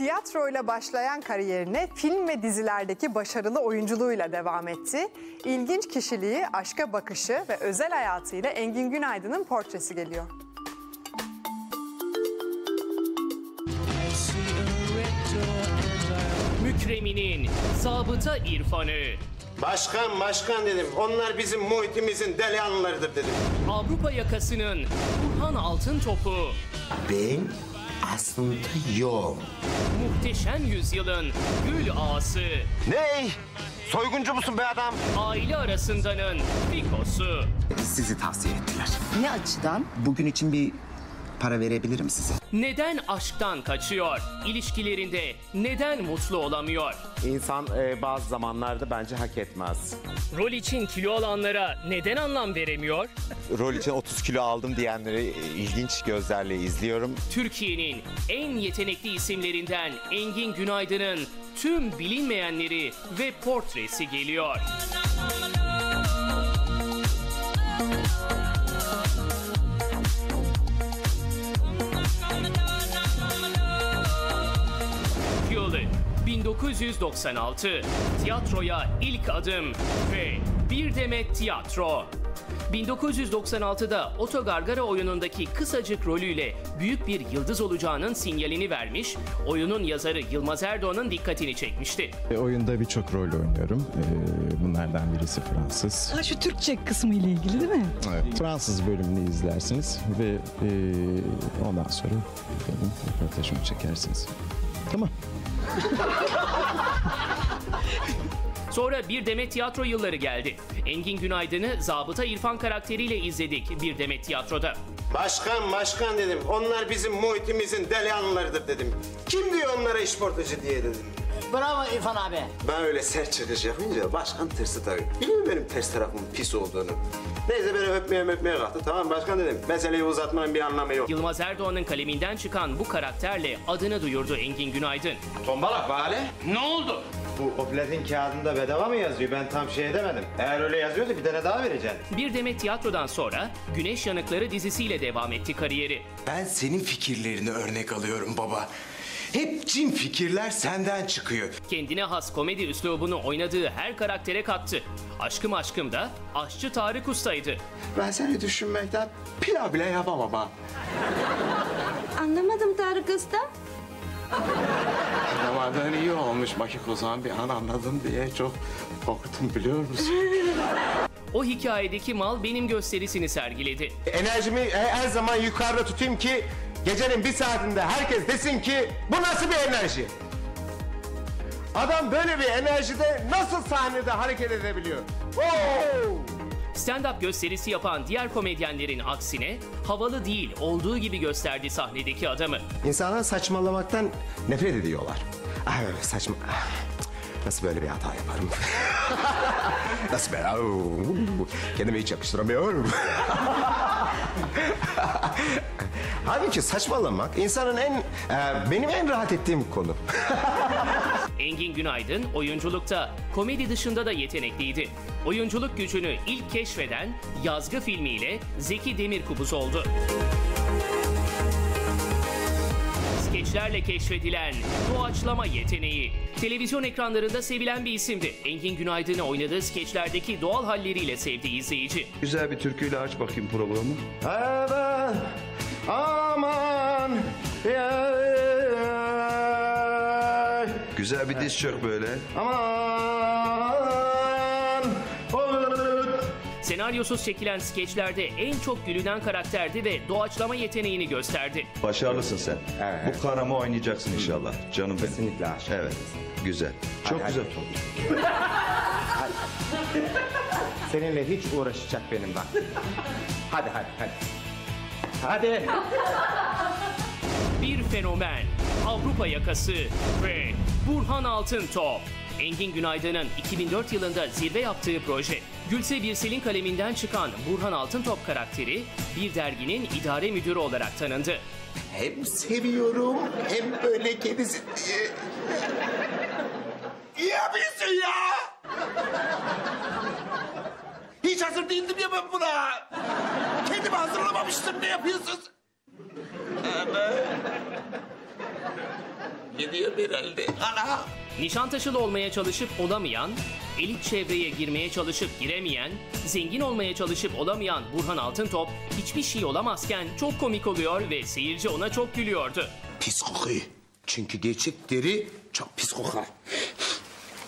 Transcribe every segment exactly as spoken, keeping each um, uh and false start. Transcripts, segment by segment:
tiyatroyla başlayan kariyerine film ve dizilerdeki başarılı oyunculuğuyla devam etti. İlginç kişiliği, aşka bakışı ve özel hayatıyla Engin Günaydın'ın portresi geliyor. Mükreminin zabıta irfanı. Başkan başkan dedim. Onlar bizim muhitimizin delihanlılarıdır dedim. Avrupa Yakası'nın Burhan Altıntop'u. Ben aslında yok. Muhteşem Yüzyıl'ın Gül Ağası. Ney? Soyguncu musun be adam? Aile Arasında'nın Fikosu. Sizi tavsiye ettiler. Ne açıdan? Bugün için bir para verebilirim size. Neden aşktan kaçıyor? İlişkilerinde neden mutlu olamıyor? İnsan e, bazı zamanlarda bence hak etmez. Rol için kilo alanlara neden anlam veremiyor? Rol için otuz kilo aldım diyenleri ilginç gözlerle izliyorum. Türkiye'nin en yetenekli isimlerinden Engin Günaydın'ın tüm bilinmeyenleri ve portresi geliyor. bin dokuz yüz doksan altı, tiyatroya ilk adım ve bir demet tiyatro. bin dokuz yüz doksan altıda Otto Gargara oyunundaki kısacık rolüyle büyük bir yıldız olacağının sinyalini vermiş, oyunun yazarı Yılmaz Erdoğan'ın dikkatini çekmişti. E, oyunda birçok rol oynuyorum. E, bunlardan birisi Fransız. Ha, şu Türkçe kısmı ile ilgili değil mi? Evet, Fransız bölümünü izlersiniz ve e, ondan sonra benim röportajımı çekersiniz. Tamam. Sonra Bir Demet Tiyatro yılları geldi. Engin Günaydın'ı zabıta İrfan karakteriyle izledik Bir Demet Tiyatro'da. Başkan başkan dedim. Onlar bizim muhitimizin delihanlılarıdır dedim. Kim diyor onlara işportacı diye dedim. Bravo İrfan abi. Ben öyle sert çıkış yapınca başkan tırsı tabii. Biliyor musun benim ters tarafımın pis olduğunu? Neyse beni öpmeye öpmeye kalktı. Tamam başkan dedim. Meseleyi uzatmanın bir anlamı yok. Yılmaz Erdoğan'ın kaleminden çıkan bu karakterle adını duyurdu Engin Günaydın. Tombalak bari. Ne oldu? Bu obletin kağıdında bedava mı yazıyor? Ben tam şey edemedim. Eğer öyle yazıyorsa bir tane daha vereceğim. Bir Demet Tiyatro'dan sonra Güneş Yanıkları dizisiyle devam etti kariyeri. Ben senin fikirlerini örnek alıyorum baba. Hep cin fikirler senden çıkıyor. Kendine has komedi üslubunu oynadığı her karaktere kattı. Aşkım Aşkım da aşçı Tarık Usta'ydı. Ben seni düşünmekten pilav bile yapamam ha. Anlamadım Tarık Usta. Zamandan iyi olmuş Makik o zaman bir an anladım diye çok korktum biliyor musun? O hikayedeki mal benim gösterisini sergiledi. Enerjimi her zaman yukarıda tutayım ki gecenin bir saatinde herkes desin ki bu nasıl bir enerji? Adam böyle bir enerjide nasıl sahnede hareket edebiliyor? Oo! Stand-up gösterisi yapan diğer komedyenlerin aksine havalı değil olduğu gibi gösterdi sahnedeki adamı. İnsanlar saçmalamaktan nefret ediyorlar. Ah, saçma... Nasıl böyle bir hata yaparım? Nasıl böyle? Kendime hiç yakıştıramıyorum. Halbuki saçmalamak insanın en, e, benim en rahat ettiğim konu. Engin Günaydın oyunculukta komedi dışında da yetenekliydi. Oyunculuk gücünü ilk keşfeden Yazgı filmiyle Zeki Demirkubuz oldu. Skeçlerle keşfedilen doğaçlama yeteneği. Televizyon ekranlarında sevilen bir isimdi. Engin Günaydın'ı oynadığı skeçlerdeki doğal halleriyle sevdi izleyici. Güzel bir türküyle aç bakayım programı. Evet. Aman ya. Güzel bir diz çök böyle. Aman. Senaryosuz çekilen skeçlerde en çok gülünen karakterdi ve doğaçlama yeteneğini gösterdi. Başarılısın sen. Evet. Bu karamı oynayacaksın inşallah. Canım benim. Kesinlikle aşkım. Evet. Güzel. Çok hadi, güzel oldu. Seninle hiç uğraşacak benim bak. Hadi hadi hadi. Hadi. Bir fenomen, Avrupa Yakası ve Burhan Altıntop. Engin Günaydın'ın iki bin dört yılında zirve yaptığı proje. Gülse Birsel'in kaleminden çıkan Burhan Altıntop karakteri bir derginin idare müdürü olarak tanındı. Hem seviyorum hem böyle kendisi... Ne yapıyorsun ya? Hiç hazır değildim ya ben buna. Kendimi hazırlamamıştım. Ne yapıyorsunuz? giriyor herhalde. Ana! Nişantaşılı olmaya çalışıp olamayan, elit çevreye girmeye çalışıp giremeyen, zengin olmaya çalışıp olamayan Burhan Altıntop hiçbir şey olamazken çok komik oluyor ve seyirci ona çok gülüyordu. Pis kokuyor. Çünkü gerçek deri çok pis kokar.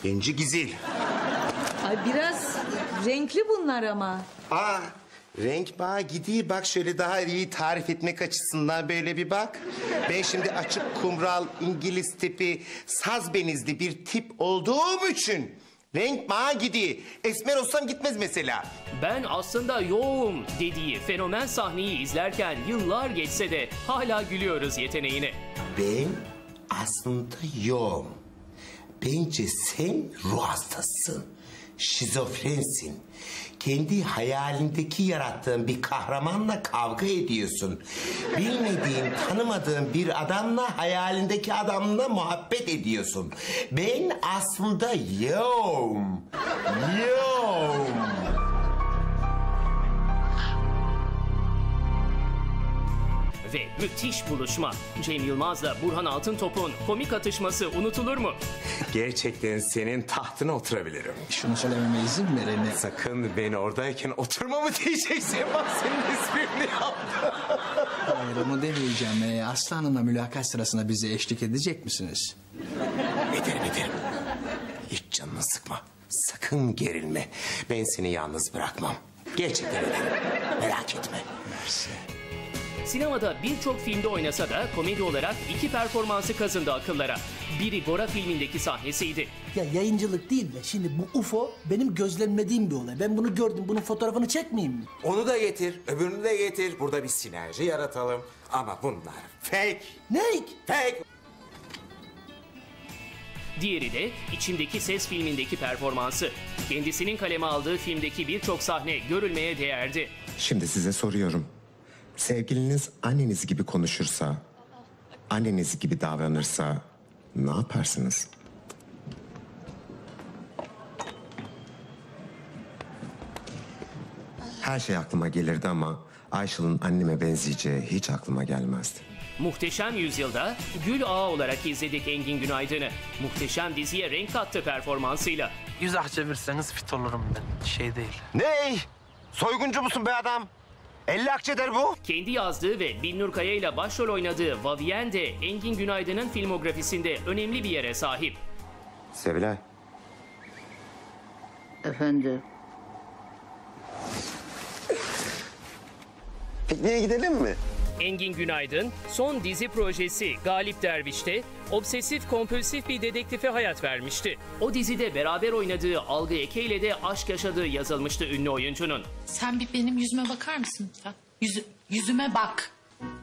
Bence güzel. Ay biraz renkli bunlar ama. Aa, renk bana gidiyor. Bak şöyle daha iyi tarif etmek açısından böyle bir bak. Ben şimdi açık kumral, İngiliz tipi, saz benizli bir tip olduğum için renk bana gidiyor. Esmer olsam gitmez mesela. Ben aslında yoğum dediği fenomen sahneyi izlerken yıllar geçse de hala gülüyoruz yeteneğine. Ben aslında yoğum. Bence sen ruh hastasın. Şizofrensin. Kendi hayalindeki yarattığın bir kahramanla kavga ediyorsun. Bilmediğin, tanımadığın bir adamla hayalindeki adamla muhabbet ediyorsun. Ben aslında yoğum. Yoğum. Ve müthiş buluşma. Cem Yılmaz'la Burhan Altıntop'un komik atışması unutulur mu? Gerçekten senin tahtına oturabilirim. Şunu söylememe izin verene. Sakın beni oradayken oturma mı diyeceksin? Bak senin ismini yaptım. Hayır onu demeyeceğim. Ee, Aslı Hanım'la mülakat sırasında bize eşlik edecek misiniz? Ederim ederim. Hiç canını sıkma. Sakın gerilme. Ben seni yalnız bırakmam. Gerçekten ederim. Merak etme. Mersi. Sinemada birçok filmde oynasa da komedi olarak iki performansı kazındı akıllara. Biri Gora filmindeki sahnesiydi. Ya yayıncılık değil de şimdi bu U F O benim gözlemlediğim bir olay. Ben bunu gördüm, bunun fotoğrafını çekmeyeyim mi? Onu da getir, öbürünü de getir. Burada bir sinerji yaratalım. Ama bunlar fake. Ne? Fake. Diğeri de içimdeki ses filmindeki performansı. Kendisinin kaleme aldığı filmdeki birçok sahne görülmeye değerdi. Şimdi size soruyorum. Sevgiliniz anneniz gibi konuşursa, anneniz gibi davranırsa ne yaparsınız? Her şey aklıma gelirdi ama Ayşe'nin anneme benzeyeceği hiç aklıma gelmezdi. Muhteşem Yüzyıl'da Gül Ağa olarak izledik Engin Günaydın'ı. Muhteşem diziye renk kattı performansıyla. Yüz ah çevirirseniz fit olurum ben, şey değil. Ney? Soyguncu musun be adam? elli akçedir bu. Kendi yazdığı ve Binnur Kaya ile başrol oynadığı Vaviyen de Engin Günaydın'ın filmografisinde önemli bir yere sahip. Sevilay. Efendim. Pikniğe gidelim mi? Engin Günaydın son dizi projesi Galip Derviş'te obsesif kompulsif bir dedektife hayat vermişti. O dizide beraber oynadığı Algı Eke ile de aşk yaşadığı yazılmıştı ünlü oyuncunun. Sen bir benim yüzüme bakar mısın? Yüzü, yüzüme bak.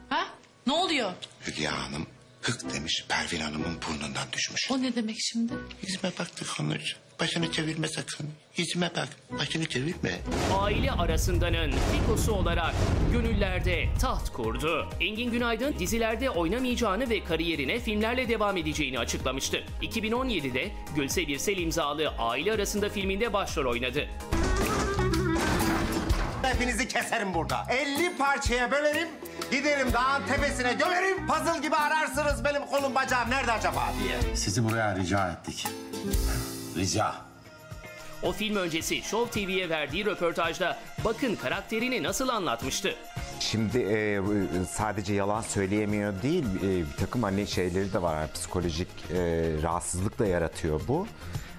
Ha? Ne oluyor? Hülya Hanım hık demiş, Pervin Hanım'ın burnundan düşmüş. O ne demek şimdi? Yüzüme baktı konuş. Başını çevirme sakın. Yüzüme bak. Başını çevirme. Aile Arasında'nın fikosu olarak gönüllerde taht kurdu. Engin Günaydın dizilerde oynamayacağını ve kariyerine filmlerle devam edeceğini açıklamıştı. iki bin on yedi'de Gülse Birsel imzalı Aile Arasında filminde başrol oynadı. Hepinizi keserim burada. elli parçaya bölerim. Giderim dağın tepesine gömerim. Puzzle gibi ararsınız benim kolum bacağım nerede acaba diye. Sizi buraya rica ettik. Rica. O film öncesi Show T V'ye verdiği röportajda bakın karakterini nasıl anlatmıştı. Şimdi e, sadece yalan söyleyemiyor değil, e, bir takım hani şeyleri de var. Yani psikolojik e, rahatsızlık da yaratıyor bu.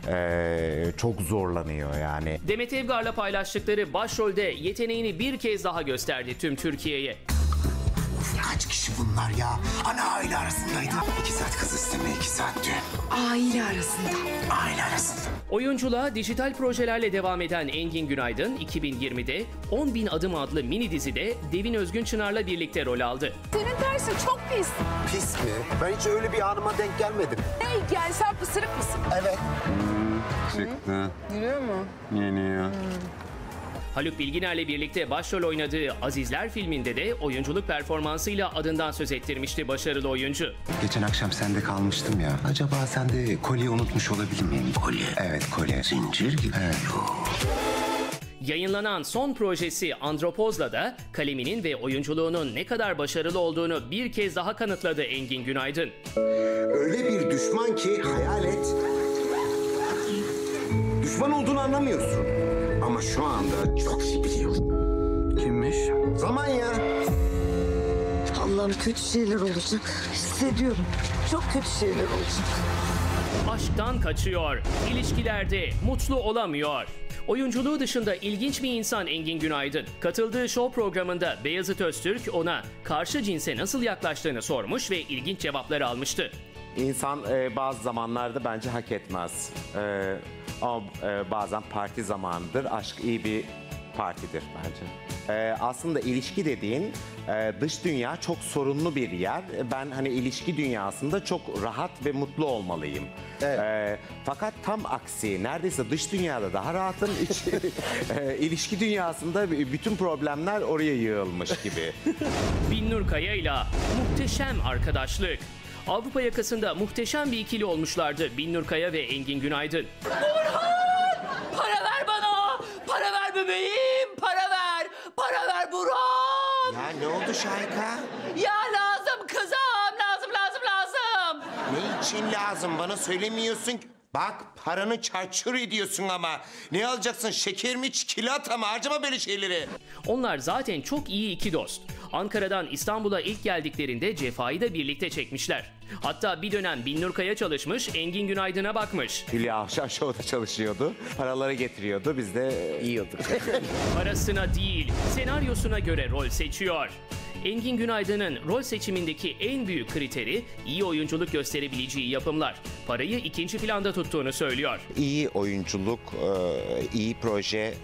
E, çok zorlanıyor yani. Demet Evgar'la paylaştıkları başrolde yeteneğini bir kez daha gösterdi tüm Türkiye'ye. Kaç kişi bunlar ya? Ana Aile Arasındaydı. İki saat kız istemeye, iki saat düğün. Aile Arasında. Aile Arasında. Oyunculuğa dijital projelerle devam eden Engin Günaydın, iki bin yirmi'de on bin Adım adlı mini dizide Devin Özgün Çınar'la birlikte rol aldı. Senin tersin çok pis. Pis mi? Ben hiç öyle bir anıma denk gelmedim. Hey yani sen pısırık mısın? Evet. Hmm, çıktı. Yürüyor mu? Yeniyor. Hmm. Haluk Bilginer'le birlikte başrol oynadığı Azizler filminde de oyunculuk performansıyla adından söz ettirmişti başarılı oyuncu. Geçen akşam sende kalmıştım ya. Acaba sende kolye unutmuş olabilir miyim? Kolye? Evet kolye. Zincir gibi. Evet. Yayınlanan son projesi Andropozla da kaleminin ve oyunculuğunun ne kadar başarılı olduğunu bir kez daha kanıtladı Engin Günaydın. Öyle bir düşman ki hayal et, düşman olduğunu anlamıyorsun ama şu anda çok iyi biliyorsun. Kimmiş? Zaman ya. Allah'ım kötü şeyler olacak. Hissediyorum. Çok kötü şeyler olacak. Aşktan kaçıyor. İlişkilerde mutlu olamıyor. Oyunculuğu dışında ilginç bir insan Engin Günaydın. Katıldığı show programında Beyazıt Öztürk ona karşı cinse nasıl yaklaştığını sormuş ve ilginç cevapları almıştı. İnsan e, bazı zamanlarda bence hak etmez. E, ama e, bazen parti zamanıdır. Aşk iyi bir partidir bence. Ee, aslında ilişki dediğin e, dış dünya çok sorunlu bir yer. Ben hani ilişki dünyasında çok rahat ve mutlu olmalıyım. Evet. E, fakat tam aksi, neredeyse dış dünyada daha rahatım. İç, e, ilişki dünyasında bütün problemler oraya yığılmış gibi. Binnur Kaya ile muhteşem arkadaşlık. Avrupa Yakası'nda muhteşem bir ikili olmuşlardı Binnur Kaya ve Engin Günaydın. Burhan! Para ver bana! Para ver bebeğim! Para ver! Para ver Burhan! Ya ne oldu Şayka? Ya lazım kızım, lazım, lazım, lazım. Ne için lazım? Bana söylemiyorsun ki. Bak paranı çarçur ediyorsun ama. Ne alacaksın? Şeker mi, çikolata mı? Harcama böyle şeyleri. Onlar zaten çok iyi iki dost. Ankara'dan İstanbul'a ilk geldiklerinde cefayı da birlikte çekmişler. Hatta bir dönem Binnur Kaya çalışmış, Engin Günaydın'a bakmış. Bilya Şov'da çalışıyordu, paraları getiriyordu, biz de yiyorduk. Parasına değil, senaryosuna göre rol seçiyor. Engin Günaydın'ın rol seçimindeki en büyük kriteri iyi oyunculuk gösterebileceği yapımlar. Parayı ikinci planda tuttuğunu söylüyor. İyi oyunculuk, iyi proje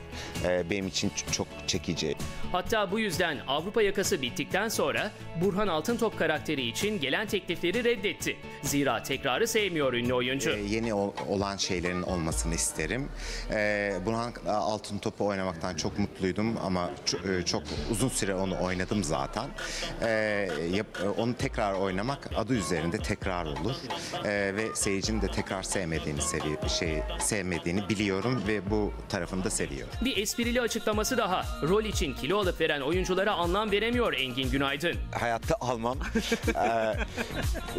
benim için çok çekici. Hatta bu yüzden Avrupa Yakası bittikten sonra Burhan Altıntop karakteri için gelen teklifleri reddetti. Zira tekrarı sevmiyor ünlü oyuncu. Ee, yeni ol, olan şeylerin olmasını isterim. Ee, Burhan Altıntop'u oynamaktan çok mutluydum ama çok, çok uzun süre onu oynadım zaten. Ee, yap, onu tekrar oynamak adı üzerinde tekrar olur. Ee, ve seyircinin de tekrar sevmediğini sevi şey sevmediğini biliyorum ve bu tarafını da seviyorum. Bir esprili açıklaması daha. Rol için kilo alıp veren oyunculara anlam veremiyor Engin Günaydın. Hayatta almam. ee,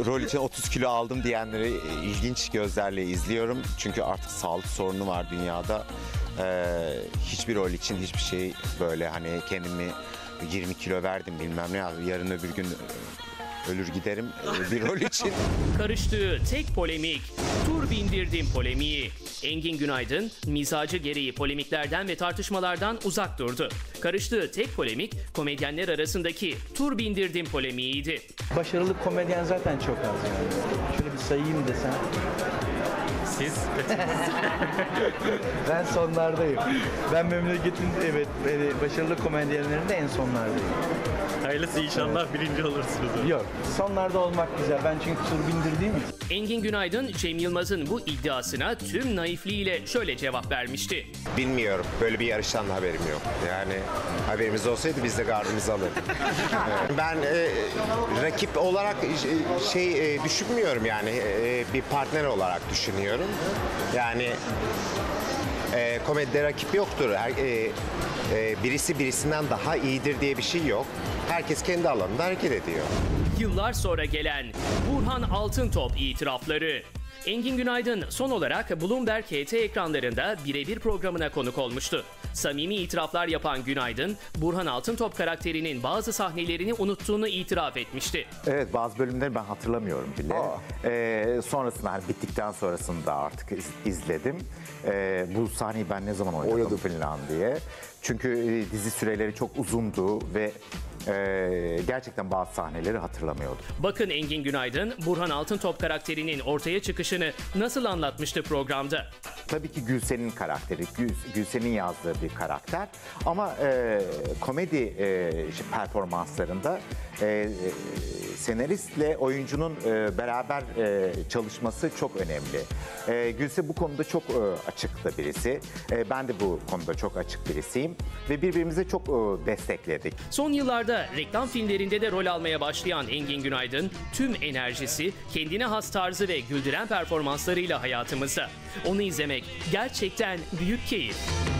rol için otuz kilo aldım diyenleri ilginç gözlerle izliyorum. Çünkü artık sağlık sorunu var dünyada. Ee, hiçbir rol için hiçbir şey böyle hani kendimi yirmi kilo verdim bilmem ne yazdım. Yarın öbür gün ölür giderim bir rol için. Karıştığı tek polemik, tur bindirdim polemiği. Engin Günaydın, mizacı gereği polemiklerden ve tartışmalardan uzak durdu. Karıştığı tek polemik, komedyenler arasındaki tur bindirdim polemiğiydi. Başarılı komedyen zaten çok az yani. Şöyle bir sayayım desem. Siz? Ben sonlardayım. Ben memleketin evet başarılı komedyenlerinde en sonlardayım. Hayırlısı inşallah evet. Birinci olursunuz. Yok, sonlarda olmak güzel. Ben çünkü tur bindirdiğim için. Engin Günaydın, Cem Yılmaz'ın bu iddiasına tüm naifliğiyle şöyle cevap vermişti. Bilmiyorum, böyle bir yarıştan haberim yok. Yani haberimiz olsaydı biz de gardımızı alırdık. Ben e, rakip olarak şey e, düşünmüyorum yani e, bir partner olarak düşünüyorum. Yani e, komedide rakip yoktur. E, e, birisi birisinden daha iyidir diye bir şey yok. Herkes kendi alanında hareket ediyor. Yıllar sonra gelen Burhan Altıntop itirafları. Engin Günaydın son olarak Bloomberg H T ekranlarında birebir programına konuk olmuştu. Samimi itiraflar yapan Günaydın, Burhan Altıntop karakterinin bazı sahnelerini unuttuğunu itiraf etmişti. Evet, bazı bölümleri ben hatırlamıyorum bile. Ee, sonrasında, hani bittikten sonrasında artık iz, izledim. Ee, bu sahneyi ben ne zaman oynadım, oynadım falan diye. Çünkü dizi süreleri çok uzundu ve Ee, gerçekten bazı sahneleri hatırlamıyordum. Bakın Engin Günaydın, Burhan Altıntop karakterinin ortaya çıkışını nasıl anlatmıştı programda? Tabii ki Gülse'nin karakteri, Gül, Gülse'nin yazdığı bir karakter. Ama e, komedi e, performanslarında e, senaristle oyuncunun e, beraber e, çalışması çok önemli. E, Gülse bu konuda çok e, açıkta birisi. E, ben de bu konuda çok açık birisiyim. Ve birbirimize çok e, destekledik. Son yıllarda reklam filmlerinde de rol almaya başlayan Engin Günaydın, tüm enerjisi, kendine has tarzı ve güldüren performanslarıyla hayatımızda. Onu izlemek gerçekten büyük keyif.